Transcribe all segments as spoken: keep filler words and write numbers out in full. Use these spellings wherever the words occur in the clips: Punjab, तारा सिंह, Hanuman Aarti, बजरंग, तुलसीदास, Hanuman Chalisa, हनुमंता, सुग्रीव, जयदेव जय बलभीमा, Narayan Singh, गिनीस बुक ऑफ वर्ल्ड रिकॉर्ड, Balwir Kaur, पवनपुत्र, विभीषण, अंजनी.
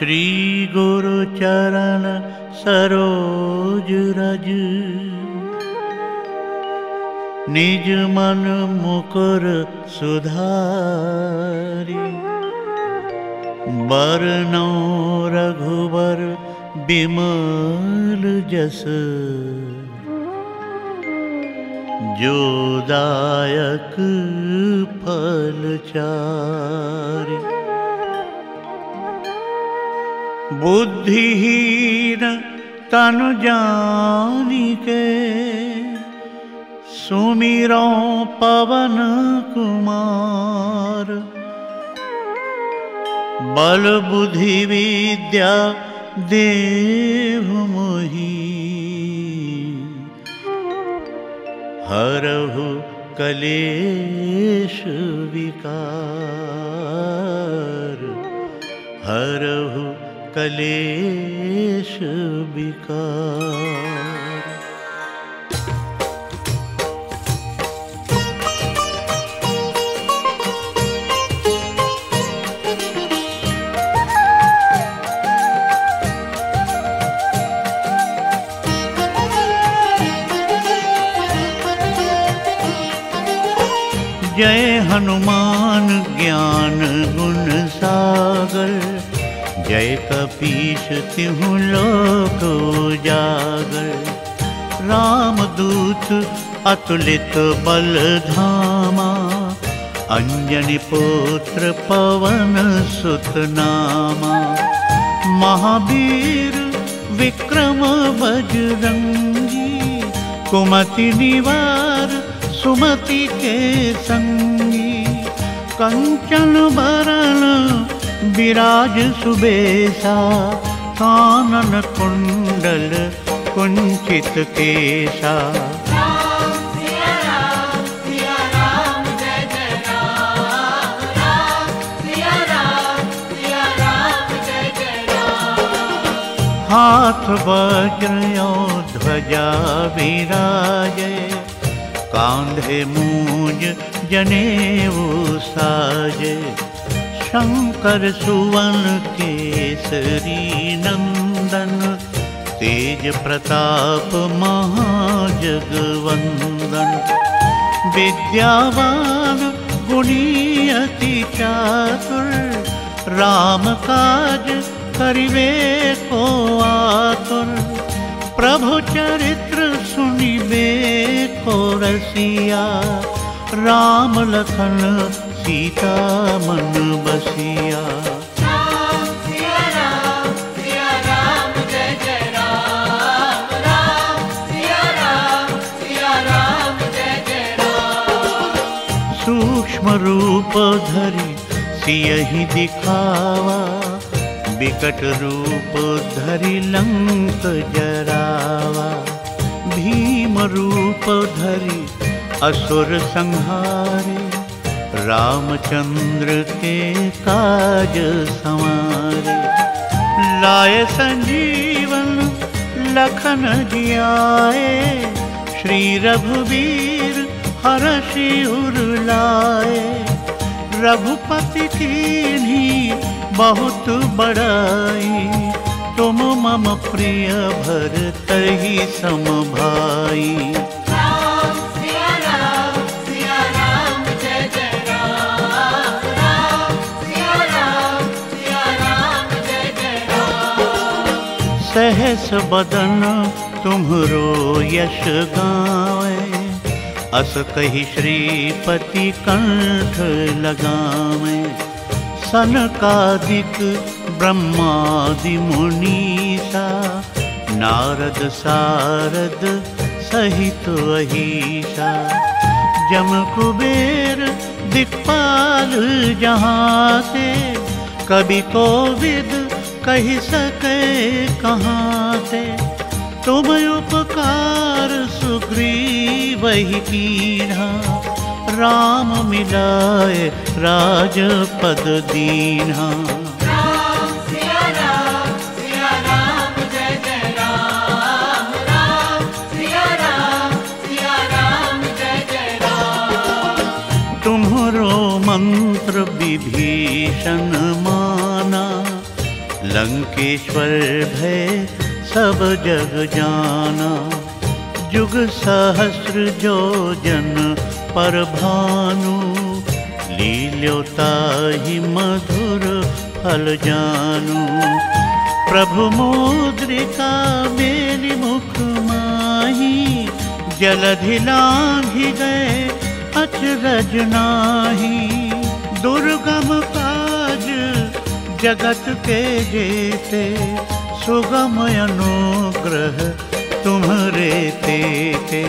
श्री गुरु चरण सरोज रज, निज मन मुकुर सुधारि। बरनौ रघुबर बिमल जस, जो दायक फल चारि। बुद्धिहीन तनु जानिके, सुमिरौ पवन कुमार। बल बुद्धि विद्या देहु मोहि, हरहु कलेश विकार। हरहु कलेश विकार। जय हनुमान ज्ञान गुण सागर, जय कपीश तिहुँ लोक उजागर। रामदूत अतुलित बल धामा, अंजनी पुत्र पवन सुत नामा। महावीर विक्रम बजरंगी, कुमति निवार सुमति के संगी। कंचन बरन विराज सुबेसा, कानन कुंडल कुंचित केसा। हाथ वज्र और ध्वजा विराजे, कांधे मूंज जनेऊ साजे। शंकर सुवन केसरी नंदन, तेज प्रताप महाजगवंदन। विद्यावान गुणी अति चातुर, राम काज करिबे को आतुर। प्रभु चरित्र सुनिबे को रसिया, राम लखन सीता मन बसिया। सूक्ष्म रूप धरि सियहि दिखावा, विकट रूप धरि लंक जरावा। भीम रूप धरि असुर संहारे, रामचंद्र के काज संवारे। लाए संजीवन लखन जियाए, श्री रघुवीर हरषि उर लाए। रघुपति कीन्ही बहुत बड़ाई, तुम मम प्रिय भरतहि सम भाई। राम सिया राम सिया राम जय जय राम, राम सिया राम सिया राम जय जय राम। सहस बदन तुम्हरो यश गावे, अस कहि श्रीपति कंठ लगावे। सनकादिक ब्रह्मादि मुनीसा, नारद सारद सहित अहिसा। जम कुबेर दिक्पाल जहाँ से, कवि कोविद कहि सके कहाँ से। तुम उपकार सुग्रीव वही कीन्हा, राम मिलाए राजपद दीन्हा। मंत्र विभीषण माना, लंकेश्वर भय सब जग जाना, जुग सहस्र जो जन पर भानु, लील्योताहि मधुर फल जानू। प्रभु मुद्रिका मेलि मुख माही, जलधि लांघि गए अचरज नाही। दुर्गम काज जगत के जेते, सुगम अनुग्रह तुम्हारे तेते।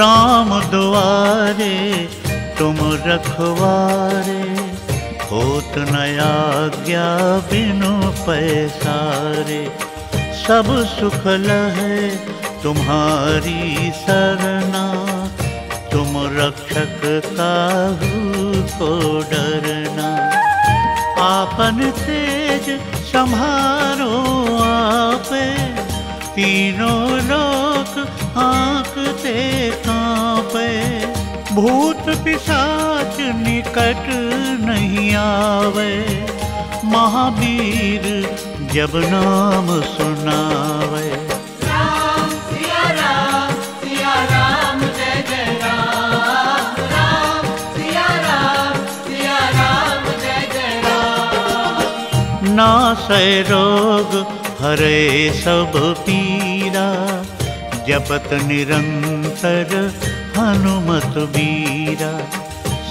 राम दुआरे तुम रखवारे, होत न आज्ञा बिनु पैसारे। सब सुख लहे तुम्हारी सरना, तुम रक्षक काहू को डरना। आपन तेज संहारो आपे, तीनों लोक आँखते काँपे। भूत पिशाच निकट नहीं आवे, महावीर जब नाम सुनावे। राम सिया राम सिया राम जय जय राम, राम सिया राम सिया राम जय जय राम। नासै रोग हरे सब पीरा, जपत निरंतर हनुमत बीरा।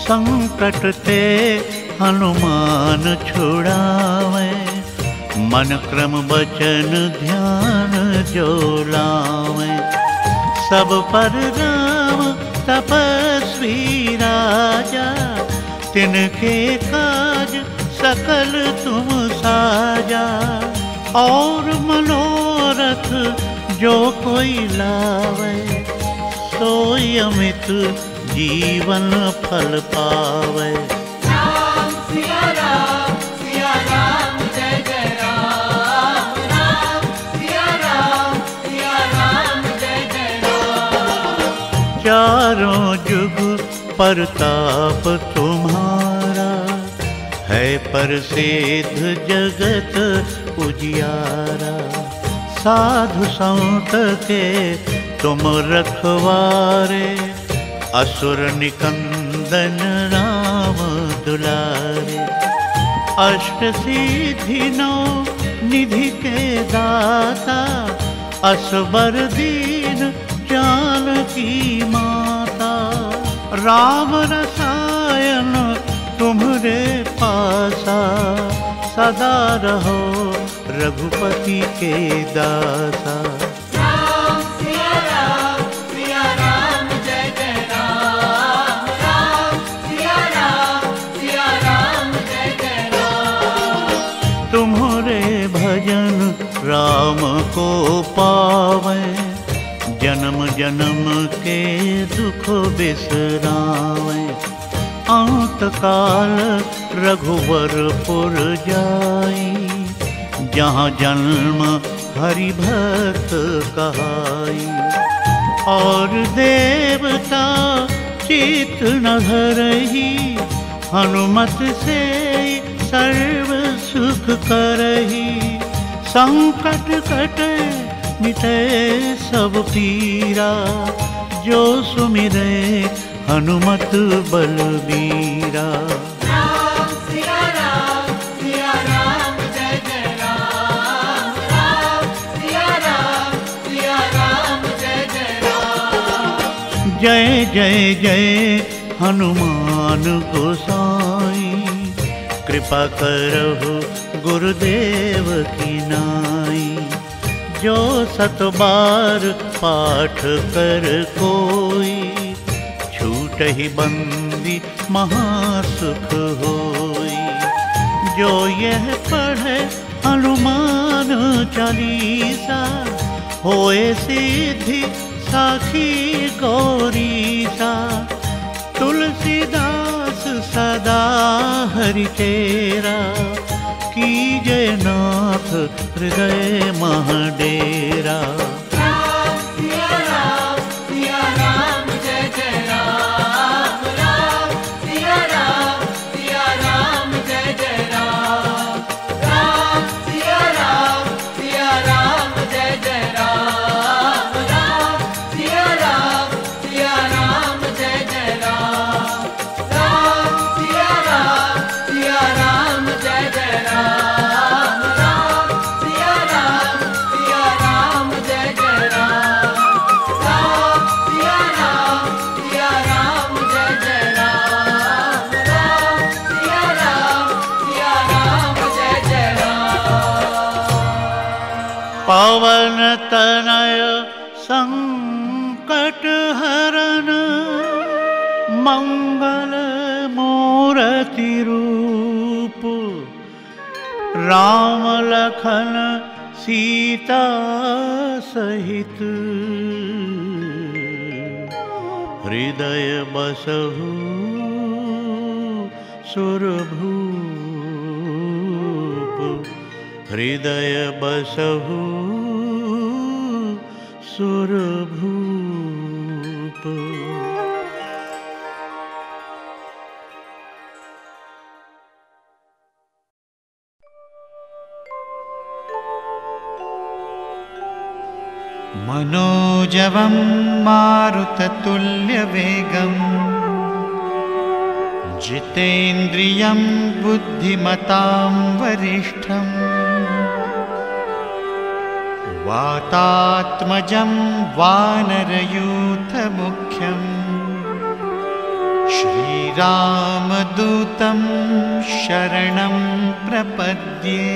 संकट ते हनुमान छुड़ावें, मन क्रम वचन ध्यान जो लावें। सब पर राम तपस्वी राजा, तिनके काज सकल तुम साजा। और मनोरथ जो कोई लावे, सोई अमित जीवन फल पावे। राम सिया राम सिया राम जय जय राम, राम सिया राम सिया राम जय जय राम। चारों जुग परताप तुम्हारा, है प्रसिद्ध जगत उजियारा। साधु संत के तुम रखवारे, असुर निकंदन राम दुलारे। अष्ट सिद्धि नौ निधि के दाता, असबर दीन जानकी माता। राम रसायन तुम्हरे पासा, सदा रहो रघुपति के दासा। राम सिया राम सिया राम जय जय राम, राम सिया राम सिया राम जय जय राम। तुम्हारे भजन राम को पावे, जन्म जन्म के दुख बिसरावे। अंत काल रघुवरपुर जाई, जहाँ जन्म हरि भक्त कहाई। और देवता चित न धरहि, हनुमत से सर्व सुख करहि। संकट कटे मिटे सब पीरा, जो सुमिरै हनुमत बलबीरा। जय जय जय हनुमान गोसाई, कृपा करहु गुरुदेव की नाई। जो सत बार पाठ कर कोई, छूटहि बंदी महासुख होई। जो यह पढ़े हनुमान चालीसा, होए सिद्धि साखी गौरीसा। तुलसीदास सदा हरिचेरा, कीजे नाथ हृदय महडेरा। पवन तनय संकट हरन मंगल मूर्ति रूप राम लखन सीता सहित हृदय बसहु सुरभूप हृदय बसहु सुरभूप। मनोजवं मारुततुल्यवेगं जितेन्द्रियं बुद्धिमतां वरिष्ठं वातात्मजं वानरयूथमुख्यं श्रीरामदूतं शरणं प्रपद्ये।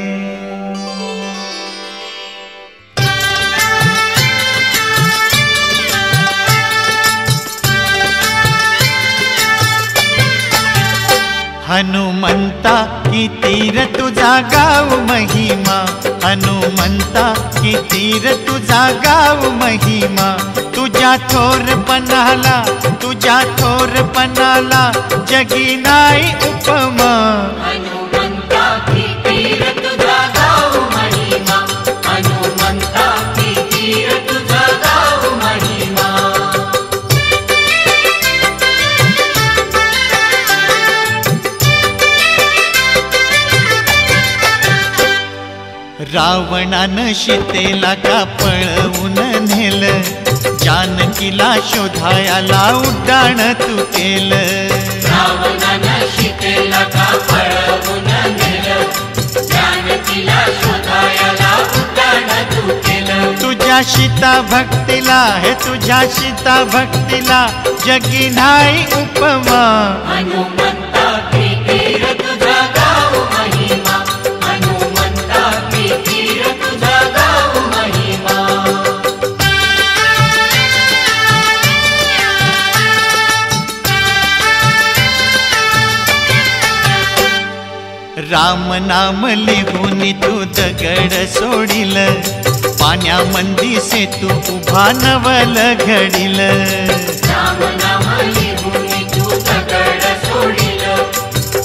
हनुमंता की तीर तुझा गाऊ महिमा हनुमंता की तीर तुझा गाऊ महिमा तुझा थोर पनाला तुझा थोर पनाला जगी नाई उपमा। हनुमंता की तीर तुझा गाऊ महिमा हनुमंता की तीर तुझा गाऊ महिमा। रावणानं सीतेला का पळवून नेलं जानकीला शोधायला उड्डाण तू केलं। रावणानं सीतेला का पळवून नेलं जानकीला शोधायला उड्डाण तू केलं। तुझ्या सीता भक्तीला हे तुझ्या सीता भक्तीला जगी नाही उपमा। हनुमंता की तीर तुझा गाऊ महिमा राम नाम लिहून तू दगड सोडिल पाण्यामंदी से तू उभा नवल घडील। राम नाम लिहून तू दगड सोडिल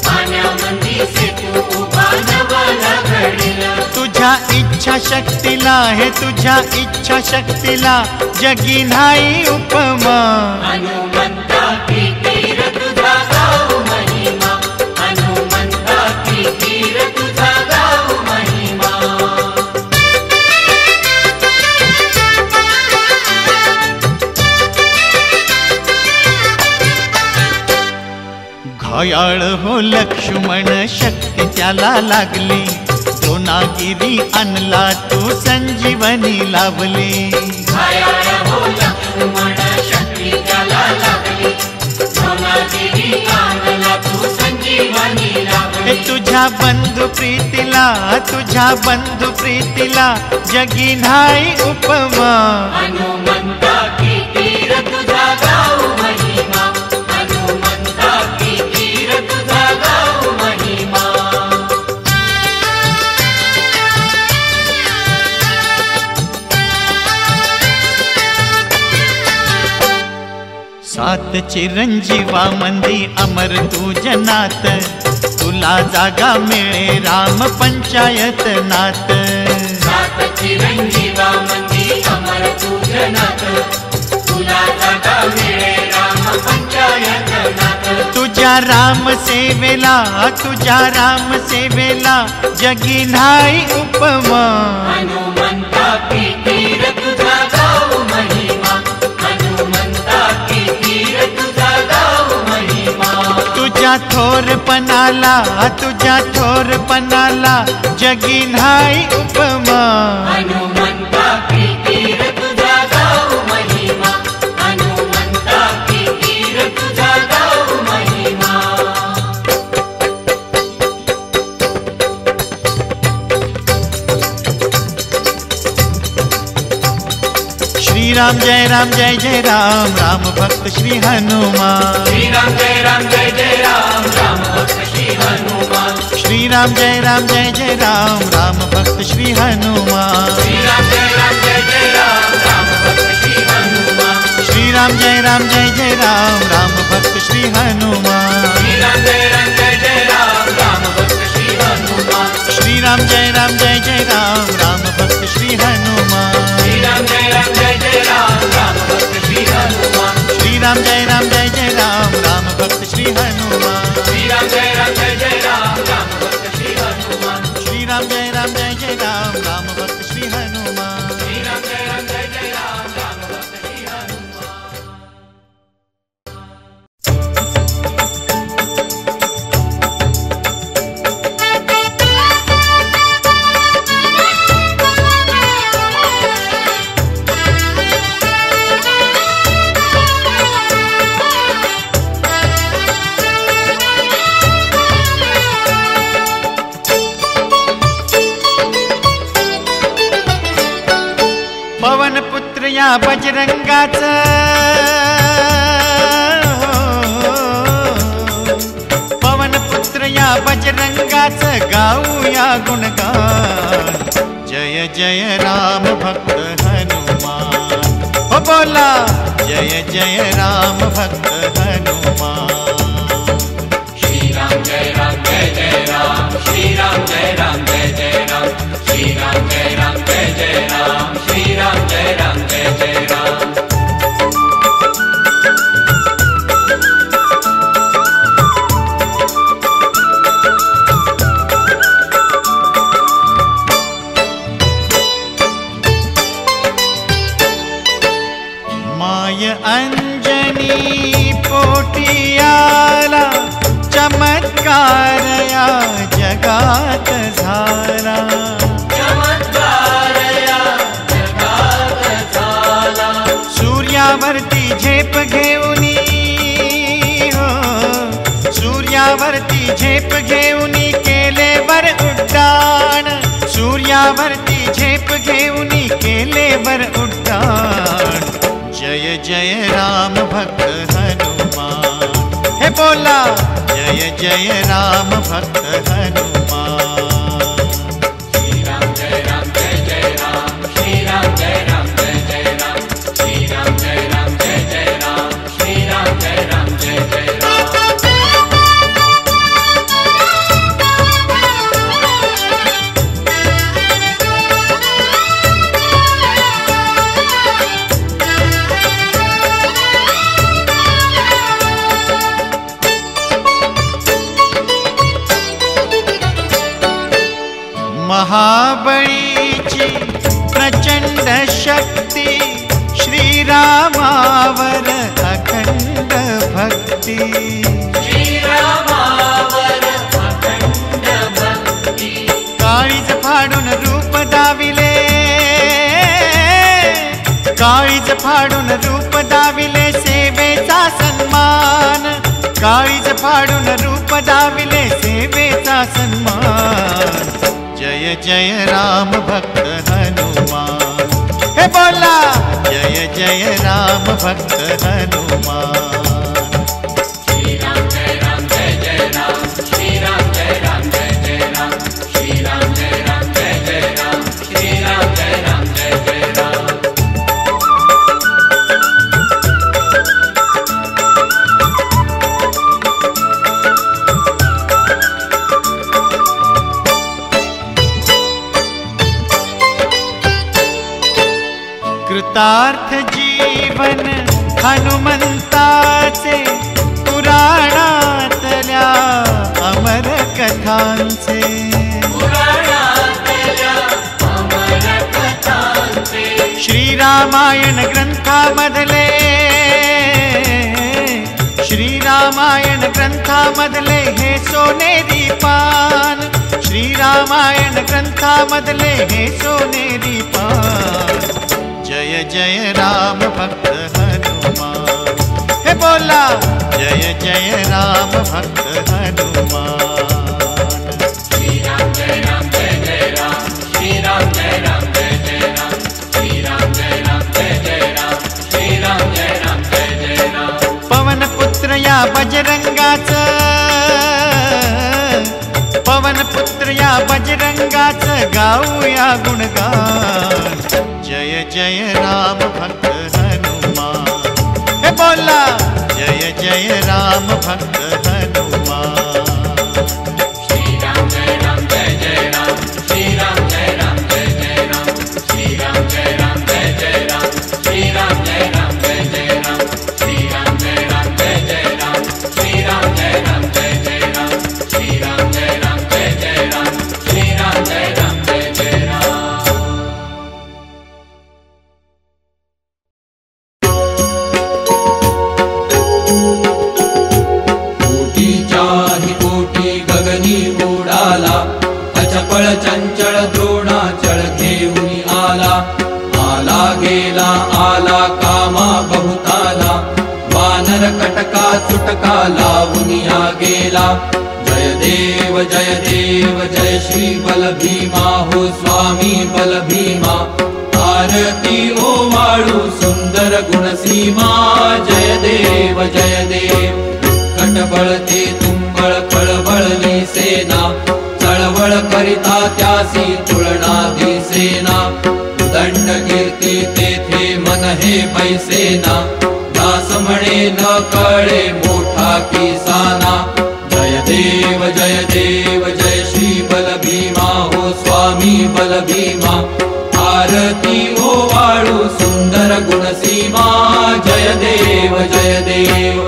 पाण्यामंदी से तू उभा नवल घडील। तुझ्या इच्छा शक्तीला हे तुझ्या इच्छा शक्तीला जगी नाही उपमा। हनुमंता की तीर तुझा गाऊ महिमा हनुमंता की तीर तुझा गाऊ महिमा। घायाळ हो लक्ष्मण शक्ती त्याला लागली दोनागिरी आणला तू संजीवनी लावली। घायाळ हो लक्ष्मण शक्ती त्याला लागली दोनागिरी आणला तू संजीवनी लावली। तुझ्या बंधु प्रीतीला तुझ्या बंधु प्रीतीला जगी नाही उपमा। हनुमंता की तीर तुझा गाऊ महिमा हनुमंता की तीर तुझा गाऊ महिमा। सात चिरंजीवा मंदी अमर तू जनात तुला जागा मिळे राम पंचायत नात। सात चिरंजीवा मंदी अमर तू जनात तुला जागा मिळे राम पंचायत नात। तुझ्या राम सेवेला तुझ्या राम सेवेला जगी नाही उपमा। हनुमंता की तीर तुझा गाऊ महिमा हनुमंता की तीर तुझा गाऊ महिमा। तुझ्या थोर पनाला तुझ्या थोर पनाला जगी नाही उपमा। हनुमंता की तीर तुझा गाऊ महिमा हनुमंता की तीर तुझा गाऊ महिमा। राम जय राम जय जय राम राम भक्त श्री हनुमान। श्री राम जय राम जय जय राम राम भक्त श्री हनुमान। श्री राम जय राम जय जय राम राम भक्त श्री हनुमान। श्री राम जय राम जय जय राम राम भक्त श्री हनुमान। श्री राम जय राम जय जय राम राम भक्त श्री हनुमान। श्री राम जय राम जय जय राम राम भक्त श्री हनुमान। श्री राम जय राम जय जय राम राम भक्त श्री हनुमान। श्री राम जय राम जय जय राम राम भक्त श्री हनुमान। श्री राम जय राम जय जय राम राम भक्त श्री हनुमान। श्री राम जय राम जय जय राम राम भक्त श्री हनुमान। श्री राम जय राम जय जय राम राम भक्त श्री या बजरंगाचा पवन पुत्र या बजरंगाचा गाऊया गुणगान। जय जय राम भक्त हनुमान हो बोला। जय जय राम भक्त हनुमान। श्री राम जय राम जय जय राम। श्री राम जय राम जय जय राम। श्री राम जय राम जय जय राम। श्री राम जय राम जय जय राम। माय अंजनी पोटियाला चमत्कार या जगात झाला। सूर्यावरती झेप घेऊनी हो सूर्यावरती झेप घेऊनी केले वर उड्डाण। सूर्यावरती झेप घेऊनी केले वर उड्डाण। जय जय राम भक्त हनुमान हे बोला। जय जय राम भक्त हनुमान। महाबळीची प्रचंड शक्ती श्रीरामावर अखंड भक्ती। श्रीरामावर अखंड भक्ती काळीज फाडून रूप दाविले। काळीज फाडून रूप दाविले सेवेचा सन्मान। काळीज फाडून रूप दाविले सेवेचा सन्मान। जय जय राम भक्त हनुमान हे बोला। जय जय राम भक्त हनुमान। कृतार्थ जीवन हनुमंताचे पुराणातल्या अमर कथांचे। श्रीरामायण ग्रंथामधले श्रीरामायण ग्रंथामधले हे सोनेरी पान। श्रीरामायण ग्रंथामधले हे सोनेरी पान। जय जय राम भक्त हनुमान हे बोला। जय जय राम भक्त हनुमान। श्री राम जय राम जय जय राम। श्री राम जय राम जय जय राम। श्री राम जय राम जय जय राम। या बजरंगाच गाऊया गुणगान, जय जय राम भक्त हनुमान, हे बोला जय जय राम भक्त हनुमान। जय देव जय देव जय श्री बल भीमा, हो स्वामी बल भीमा। आरती ओ वाळू सुंदर गुण सीमा, जय देव जय देव। कटबळते तुंबळ कळवळली सेना, चळवळ करिता त्यासी तुलना दिसेना। दंड कीर्ती तेथे मन हे पैसेना, दास म्हणे न कळे मोठा किसाना। जय देव जय देव जय श्री बल भीमा, हो स्वामी बल भीमा। आरती ओ वाळू सुंदर गुण सीमा, जय देव जय देव।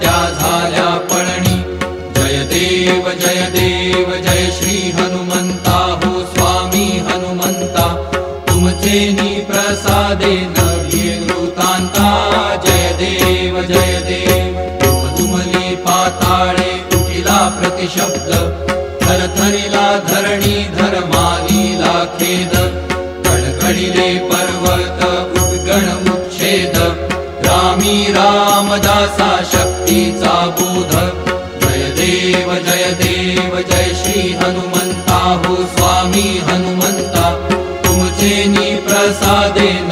त्या झाल्या पळणी, जय देव जय देव जय श्री हनुमंता, हो स्वामी हनुमंता। तुमचे नी प्रसादे नव्हे कृतांता, जय देव जय देव। तुम तुमली पाताळे उठिला प्रतिशब्द, थरथरिला धरणी धर्मानीला खेद। कडकडीले पर्वत उद्गण उच्छेद, रामी रामदासा शक्तीचा बोध। जय देव जय देव जय श्री हनुमंता, हो स्वामी हनुमंता। तुमचे नी प्रसादेन